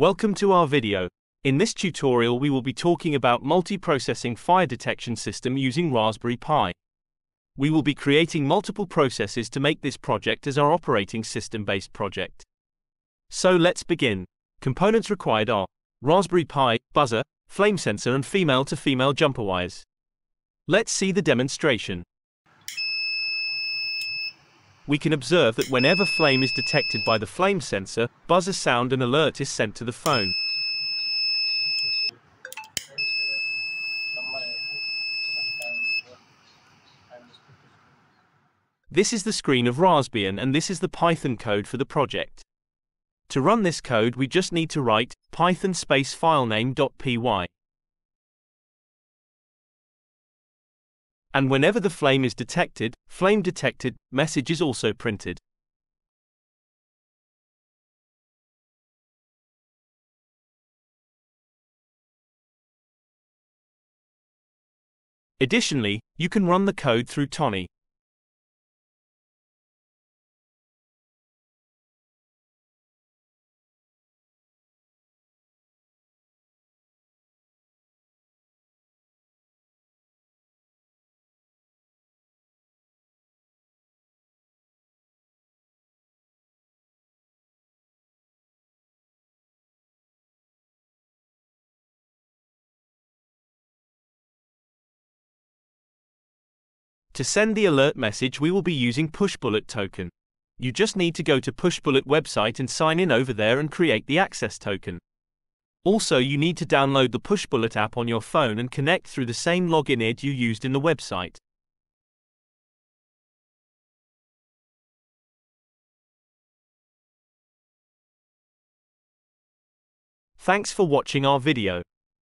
Welcome to our video. In this tutorial we will be talking about multiprocessing fire detection system using Raspberry Pi. We will be creating multiple processes to make this project as our operating system based project. So let's begin. Components required are Raspberry Pi, buzzer, flame sensor and female to female jumper wires. Let's see the demonstration. We can observe that whenever flame is detected by the flame sensor, buzzer sound and alert is sent to the phone. This is the screen of Raspbian and this is the Python code for the project. To run this code we just need to write python space filename.py. And whenever the flame is detected, flame detected message is also printed. Additionally, you can run the code through Tony. To send the alert message we will be using PushBullet token. You just need to go to PushBullet website and sign in over there and create the access token. Also you need to download the PushBullet app on your phone and connect through the same login ID you used in the website. Thanks for watching our video.